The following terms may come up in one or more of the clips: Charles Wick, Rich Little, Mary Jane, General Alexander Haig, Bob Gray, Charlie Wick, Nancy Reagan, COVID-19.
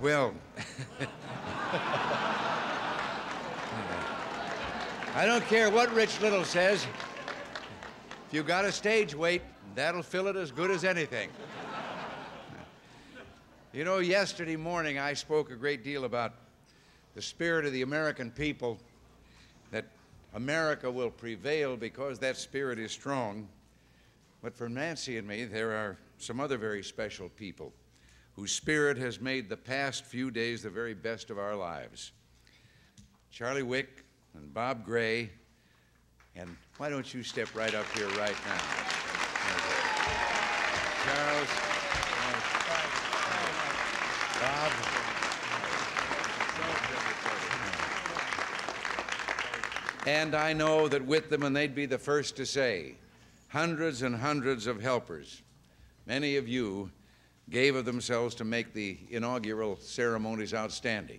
Well, I don't care what Rich Little says. If you got a stage weight, that'll fill it as good as anything. You know, yesterday morning I spoke a great deal about the spirit of the American people, that America will prevail because that spirit is strong. But for Nancy and me, there are some other very special people whose spirit has made the past few days the very best of our lives. Charlie Wick and Bob Gray, and why don't you step right up here right now? Charles, Bob. And I know that with them, and they'd be the first to say, hundreds and hundreds of helpers, many of you, gave of themselves to make the inaugural ceremonies outstanding.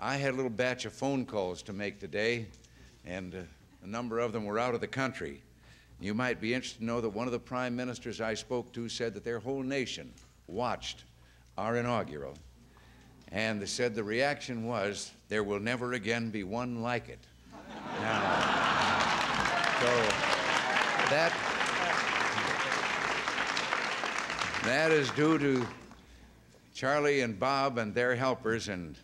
I had a little batch of phone calls to make today, and a number of them were out of the country. You might be interested to know that one of the prime ministers I spoke to said that their whole nation watched our inaugural, and they said the reaction was, there will never again be one like it. That is due to Charlie and Bob and their helpers, and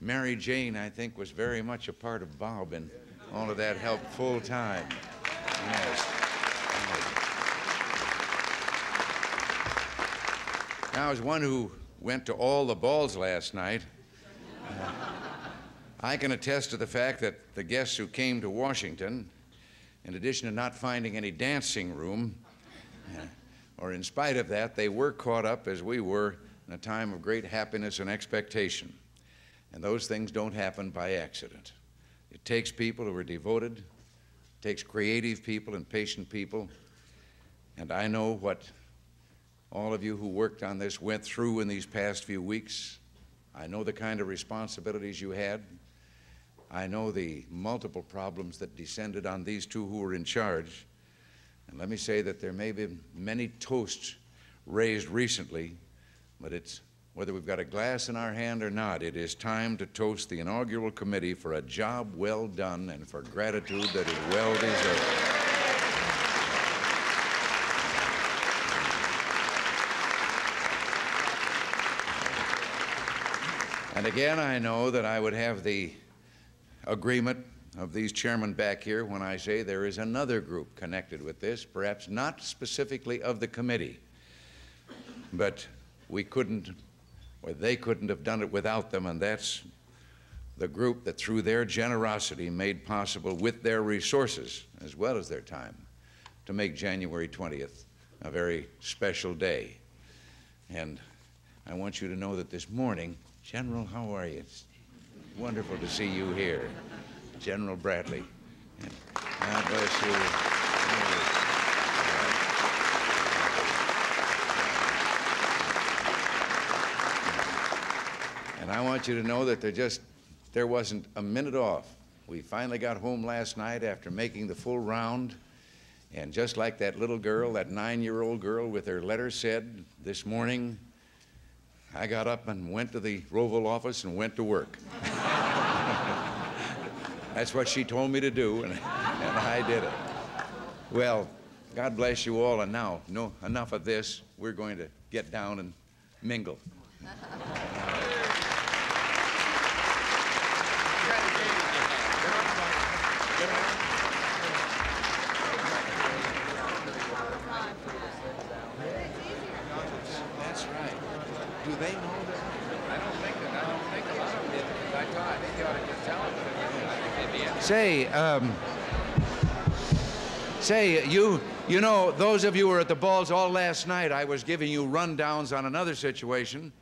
Mary Jane, I think, was very much a part of Bob and all of that help full time. Yes. Now, as one who went to all the balls last night, I can attest to the fact that the guests who came to Washington, in addition to not finding any dancing room, or in spite of that, they were caught up, as we were, in a time of great happiness and expectation. And those things don't happen by accident. It takes people who are devoted, it takes creative people and patient people. And I know what all of you who worked on this went through in these past few weeks. I know the kind of responsibilities you had. I know the multiple problems that descended on these two who were in charge. And let me say that there may be many toasts raised recently, but it's whether we've got a glass in our hand or not, it is time to toast the inaugural committee for a job well done and for gratitude that is well deserved. And again, I know that I would have the agreement of these chairmen back here when I say there is another group connected with this, perhaps not specifically of the committee, but we couldn't, or they couldn't have done it without them, and that's the group that through their generosity made possible with their resources as well as their time to make January 20th a very special day. And I want you to know that this morning, General, how are you? It's wonderful to see you here. General Bradley. God bless you. And I want you to know that there wasn't a minute off. We finally got home last night after making the full round, and just like that little girl, that 9-year-old girl with her letter said this morning, I got up and went to the Roval office and went to work. That's what she told me to do, and I did it. Well, God bless you all, and now, no, enough of this. We're going to get down and mingle. You know, those of you who were at the balls all last night, I was giving you rundowns on another situation.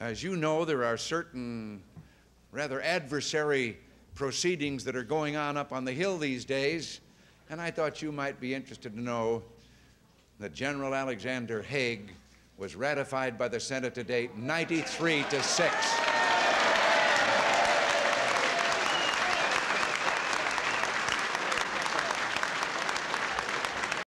As you know, there are certain rather adversary proceedings that are going on up on the Hill these days, and I thought you might be interested to know that General Alexander Haig was ratified by the Senate today, 93-6.